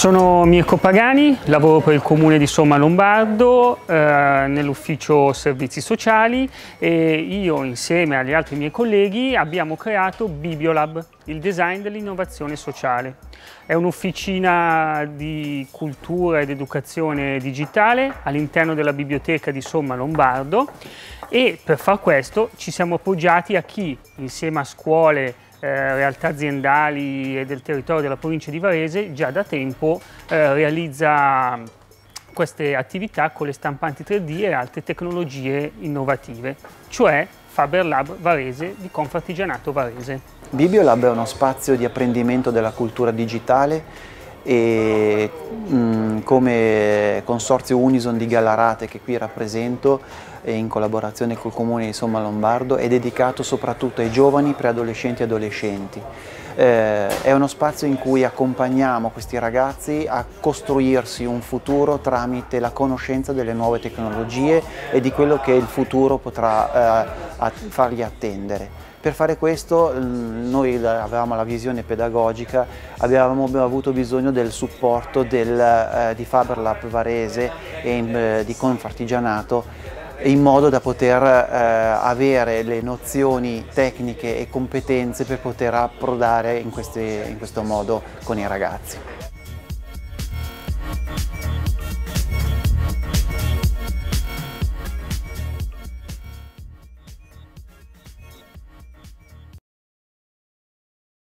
Sono Mirko Pagani, lavoro per il comune di Somma Lombardo nell'ufficio servizi sociali e io insieme agli altri miei colleghi abbiamo creato Bibliolab, il design dell'innovazione sociale. È un'officina di cultura ed educazione digitale all'interno della biblioteca di Somma Lombardo e per far questo ci siamo appoggiati a chi insieme a scuole, realtà aziendali e del territorio della provincia di Varese già da tempo realizza queste attività con le stampanti 3D e altre tecnologie innovative, cioè FaberLab Varese di Confartigianato Varese. Bibliolab è uno spazio di apprendimento della cultura digitale e come consorzio Unison di Gallarate, che qui rappresento in collaborazione col comune di Somma Lombardo, è dedicato soprattutto ai giovani, preadolescenti e adolescenti. È uno spazio in cui accompagniamo questi ragazzi a costruirsi un futuro tramite la conoscenza delle nuove tecnologie e di quello che il futuro potrà fargli attendere. Per fare questo noi avevamo la visione pedagogica, avevamo avuto bisogno del supporto di FaberLab Varese e di Confartigianato in modo da poter avere le nozioni tecniche e competenze per poter approdare in questo modo con i ragazzi.